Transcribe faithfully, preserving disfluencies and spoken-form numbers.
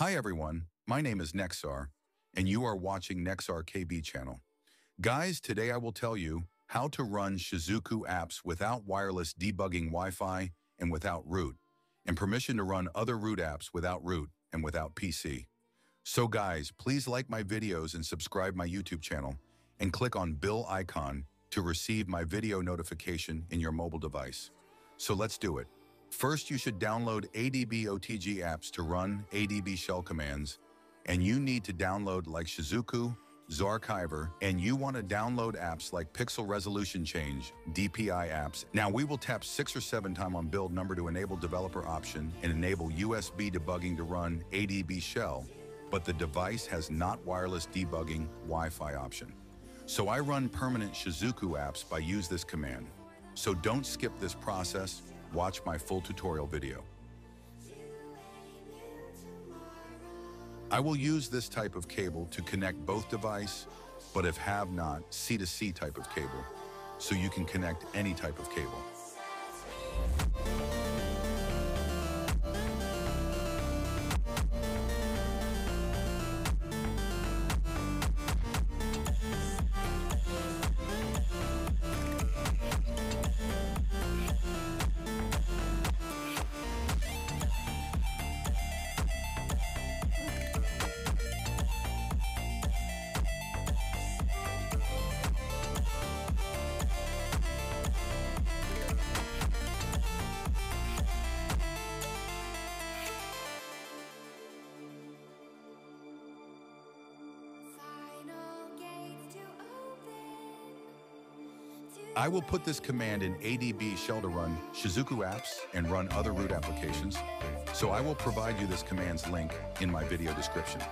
Hi everyone, my name is Nexar, and you are watching Nexar K B Channel. Guys, today I will tell you how to run Shizuku apps without wireless debugging Wi-Fi and without root, and permission to run other root apps without root and without P C. So guys, please like my videos and subscribe my YouTube channel, and click on bell icon to receive my video notification in your mobile device. So let's do it. First, you should download A D B O T G apps to run A D B shell commands, and you need to download like Shizuku, Zarchiver, and you want to download apps like Pixel Resolution Change, D P I apps. Now, we will tap six or seven time on build number to enable developer option and enable U S B debugging to run A D B shell, but the device has not wireless debugging Wi-Fi option. So I run permanent Shizuku apps by use this command. So don't skip this process. Watch my full tutorial video. I will use this type of cable to connect both device, but if have not, C to C type of cable, so you can connect any type of cable. I will put this command in A D B shell to run Shizuku apps and run other root applications, so I will provide you this command's link in my video description.